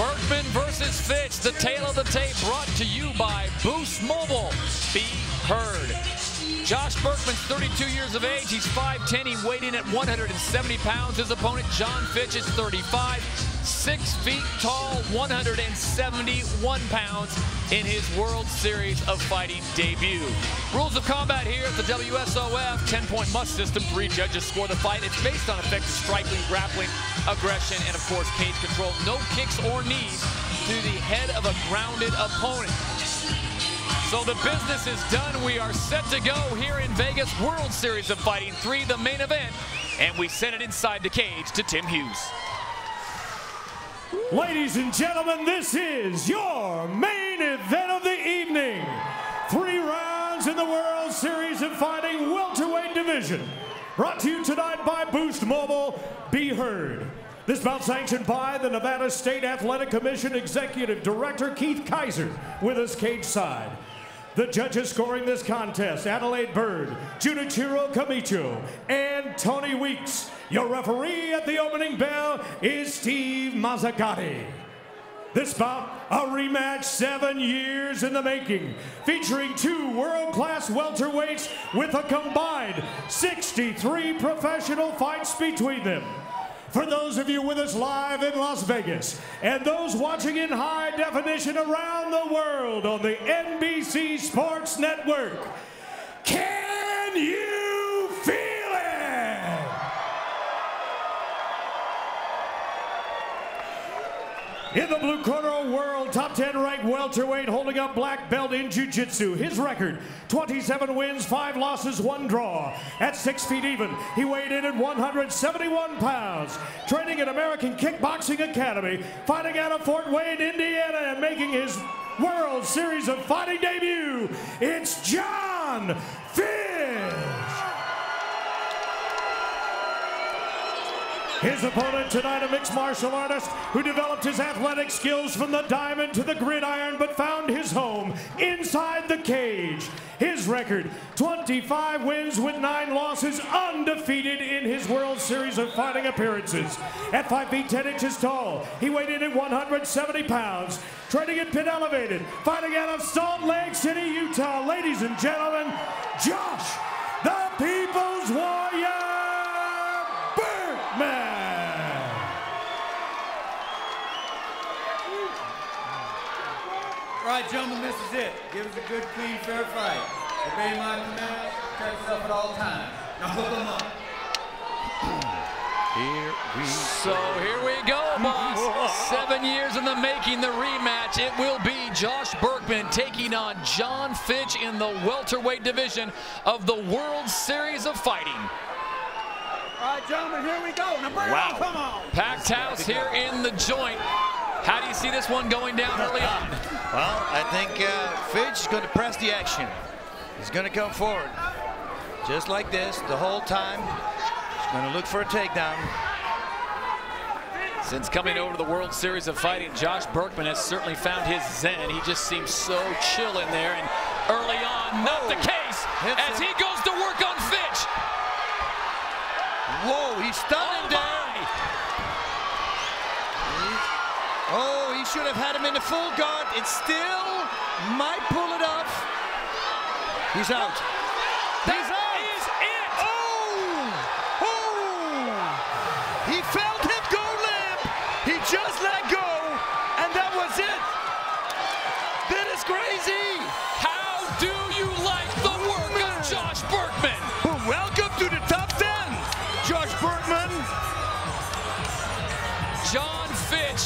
Burkman versus Fitch, the tale of the tape, brought to you by Boost Mobile. Be heard. Josh Burkman's 32 years of age. He's 5'10". He weighed in at 170 pounds. His opponent, Jon Fitch, is 35, 6 feet tall, 171 pounds in his World Series of Fighting debut. Rules of combat here at the WSOF. 10-point must system. 3 judges score the fight. It's based on effective striking, grappling, aggression, and, of course, cage control. No kicks or knees to the head of a grounded opponent. So the business is done. We are set to go here in Vegas. World Series of Fighting 3, the main event. And we send it inside the cage to Tim Hughes. Ladies and gentlemen, this is your main event of the evening. 3 rounds in the World Series of Fighting welterweight division. Brought to you tonight by Boost Mobile. Be heard. This bout sanctioned by the Nevada State Athletic Commission Executive Director Keith Kaiser with us cageside. The judges scoring this contest: Adelaide Byrd, Junichiro Camichio, and Tony Weeks. Your referee at the opening bell is Steve Mazzagatti. This bout, a rematch 7 years in the making, featuring 2 world-class welterweights with a combined 63 professional fights between them. For those of you with us live in Las Vegas and those watching in high definition around the world on the NBC Sports Network, can you feel it? In the blue corner, world top 10 ranked welterweight holding a black belt in jiu-jitsu. His record, 27 wins, 5 losses, 1 draw. At 6 feet even, he weighed in at 171 pounds. Training at American Kickboxing Academy, fighting out of Fort Wayne, Indiana, and making his World Series of Fighting debut, it's Jon Fitch. His opponent tonight, a mixed martial artist who developed his athletic skills from the diamond to the gridiron, but found his home inside the cage. His record, 25 wins with 9 losses, undefeated in his World Series of Fighting appearances. At 5 feet 10 inches tall, he weighed in at 170 pounds. Training at Pit Elevated, fighting out of Salt Lake City, Utah. Ladies and gentlemen, Josh, the People's Warrior, Burkman. All right, gentlemen, this is it. Give us a good, clean, fair fight. Obey my commands, protect yourself at all times. Now hook them up. Here we go, boss. 7 years in the making, the rematch. It will be Josh Burkman taking on Jon Fitch in the welterweight division of the World Series of Fighting. All right, gentlemen, here we go. Now bring it on, come on. Packed house here in the joint. How do you see this one going down early on? Well, I think Fitch is going to press the action. He's going to come forward just like this the whole time. He's going to look for a takedown. Since coming over to the World Series of Fighting, Josh Burkman has certainly found his zen. He just seems so chill in there. And early on, not the case as he goes to work on Fitch. Whoa, he's stunned him down. Oh, he should have had him in the full guard. It still might pull it off. He's out. He's out. Is it. Oh! Oh! He felt him go limp. He just let go, and that was it. That is crazy. How do you like the work of Josh Burkman? Welcome to the top 10, Josh Burkman. Jon Fitch,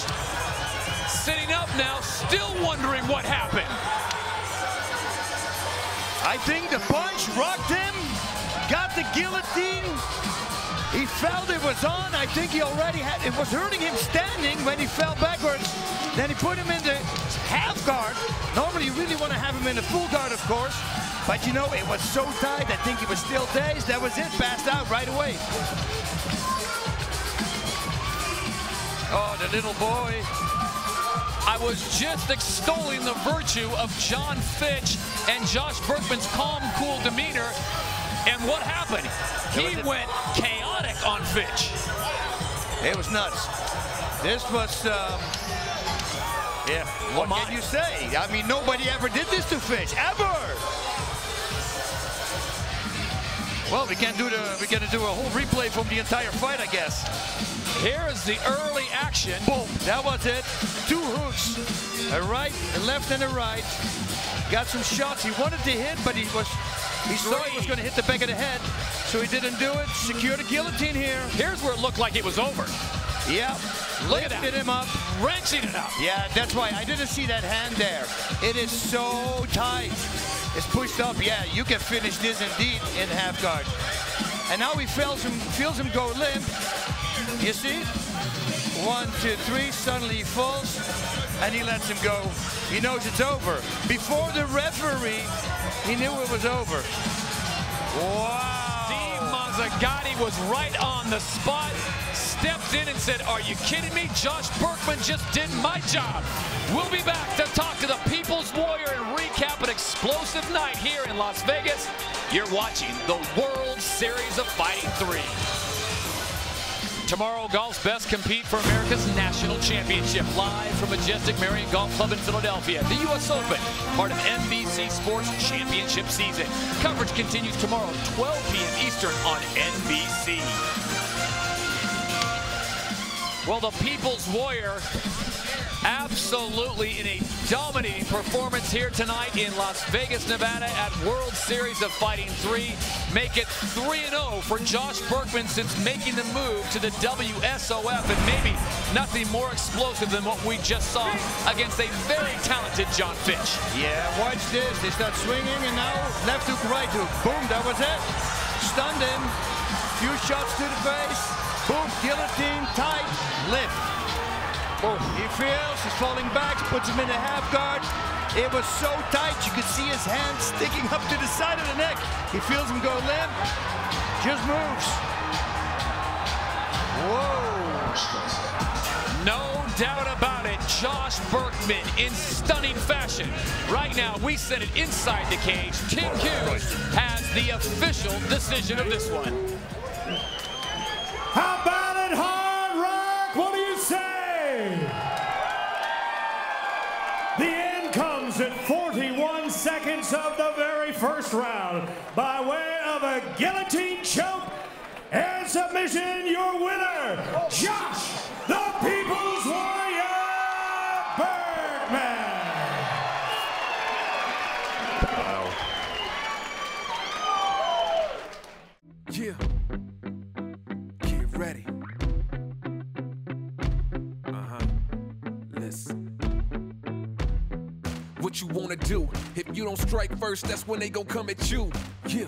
sitting up now, still wondering what happened. I think the punch rocked him, got the guillotine. He felt it was on. I think he already had, it was hurting him standing when he fell backwards. Then he put him in the half guard. Normally you really want to have him in the full guard, of course. But you know, it was so tight, I think he was still dazed. That was it, passed out right away. Oh, the little boy. I was just extolling the virtue of Jon Fitch and Josh Burkman's calm, cool demeanor. And what happened? He went chaotic on Fitch. It was nuts. This was, yeah, what can you say? I mean, nobody ever did this to Fitch, ever. Well, we gotta do a whole replay from the entire fight, I guess. Here is the early action. Boom, that was it. Two hooks, a right, a left, and a right. Got some shots. He wanted to hit, but he saw he was going to hit the back of the head, so he didn't do it. Secured a guillotine here. Here's where it looked like it was over. Yeah, lifted him up, wrenching it up. Yeah, that's why I didn't see that hand there. It is so tight. It's pushed up. Yeah, you can finish this indeed in half guard. And now he feels him go limp. You see? 1, 2, 3. Suddenly he falls, and he lets him go. He knows it's over. Before the referee, he knew it was over. Wow. Steve Mazzagatti was right on the spot. Stepped in and said, "Are you kidding me? Josh Burkman just did my job." We'll be back to talk to the People's Warrior and recap an explosive night here in Las Vegas. You're watching the World Series of Fighting 3. Tomorrow, golf's best compete for America's national championship. Live from Majestic Marion Golf Club in Philadelphia, the U.S. Open, part of NBC Sports Championship season. Coverage continues tomorrow, 12 p.m. Eastern on NBC. Well, the People's Warrior absolutely in a dominating performance here tonight in Las Vegas, Nevada at World Series of Fighting 3. Make it 3-0 for Josh Burkman since making the move to the WSOF, and maybe nothing more explosive than what we just saw against a very talented Jon Fitch. Yeah, watch this. They start swinging, and now left hook, right hook. Boom, that was it. Stunned him. Few shots to the face. Boom, guillotine, tight, lift. Boom. He feels, he's falling back, puts him in a half guard. It was so tight, you could see his hand sticking up to the side of the neck. He feels him go limp, just moves. Whoa. No doubt about it, Josh Burkman in stunning fashion. Right now, we set it inside the cage. Tim Hughes has the official decision of this one. How about it, Hard Rock? What do you say? The end comes at 41 seconds of the very first round. By way of a guillotine choke and submission, your winner, Josh the People's Warrior Burkman. Wow. Yeah. Ready. Listen. What you wanna do? If you don't strike first, that's when they gon' come at you. Yeah.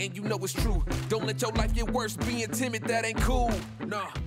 And you know it's true. Don't let your life get worse. Being timid, that ain't cool. Nah.